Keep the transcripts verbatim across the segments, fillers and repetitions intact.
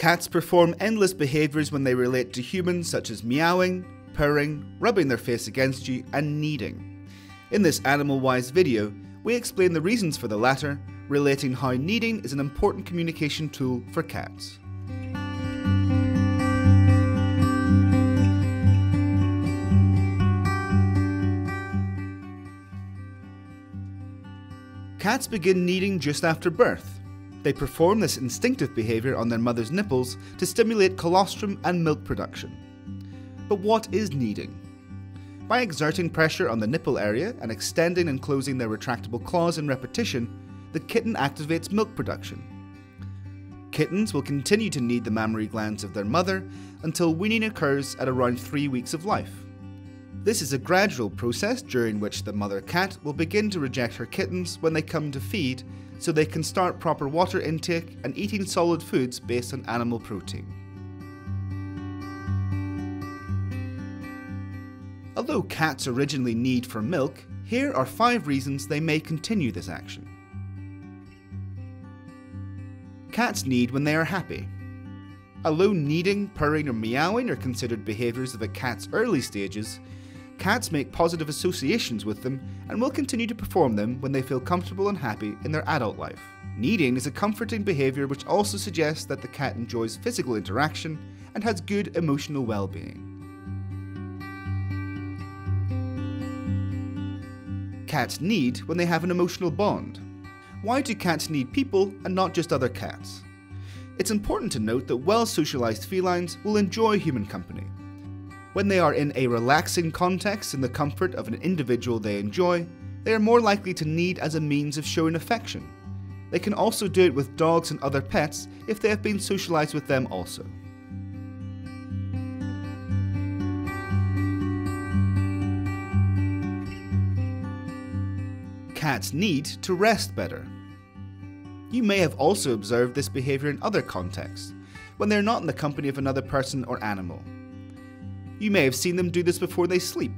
Cats perform endless behaviours when they relate to humans, such as meowing, purring, rubbing their face against you, and kneading. In this AnimalWise video, we explain the reasons for the latter, relating how kneading is an important communication tool for cats. Cats begin kneading just after birth. They perform this instinctive behaviour on their mother's nipples to stimulate colostrum and milk production. But what is kneading? By exerting pressure on the nipple area and extending and closing their retractable claws in repetition, the kitten activates milk production. Kittens will continue to knead the mammary glands of their mother until weaning occurs at around three weeks of life. This is a gradual process during which the mother cat will begin to reject her kittens when they come to feed, so they can start proper water intake and eating solid foods based on animal protein. Although cats originally knead for milk, here are five reasons they may continue this action. Cats knead when they are happy. Although kneading, purring or meowing are considered behaviours of a cat's early stages, cats make positive associations with them and will continue to perform them when they feel comfortable and happy in their adult life. Kneading is a comforting behaviour which also suggests that the cat enjoys physical interaction and has good emotional well-being. Cats knead when they have an emotional bond. Why do cats knead people and not just other cats? It's important to note that well-socialised felines will enjoy human company. When they are in a relaxing context in the comfort of an individual they enjoy, they are more likely to knead as a means of showing affection. They can also do it with dogs and other pets if they have been socialised with them also. Cats need to rest better. You may have also observed this behaviour in other contexts, when they are not in the company of another person or animal. You may have seen them do this before they sleep.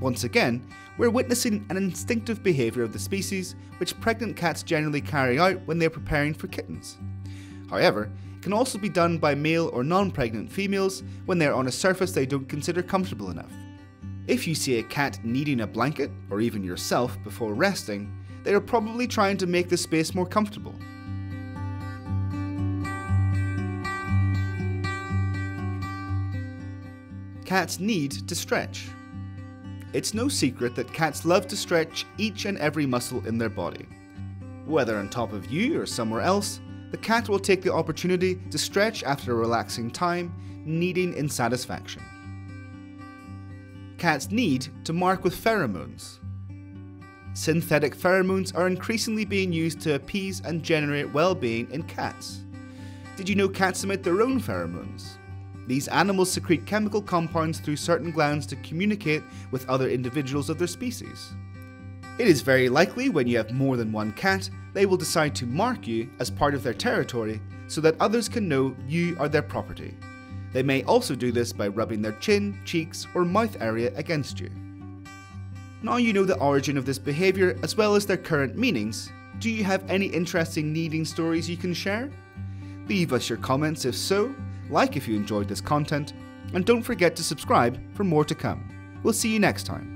Once again, we're witnessing an instinctive behaviour of the species which pregnant cats generally carry out when they are preparing for kittens. However, it can also be done by male or non-pregnant females when they are on a surface they don't consider comfortable enough. If you see a cat kneading a blanket, or even yourself, before resting, they are probably trying to make the space more comfortable. Cats need to stretch. It's no secret that cats love to stretch each and every muscle in their body. Whether on top of you or somewhere else, the cat will take the opportunity to stretch after a relaxing time, kneading in satisfaction. Cats need to mark with pheromones. Synthetic pheromones are increasingly being used to appease and generate well-being in cats. Did you know cats emit their own pheromones? These animals secrete chemical compounds through certain glands to communicate with other individuals of their species. It is very likely when you have more than one cat, they will decide to mark you as part of their territory so that others can know you are their property. They may also do this by rubbing their chin, cheeks, or mouth area against you. Now you know the origin of this behaviour as well as their current meanings. Do you have any interesting kneading stories you can share? Leave us your comments if so, like if you enjoyed this content, and don't forget to subscribe for more to come. We'll see you next time.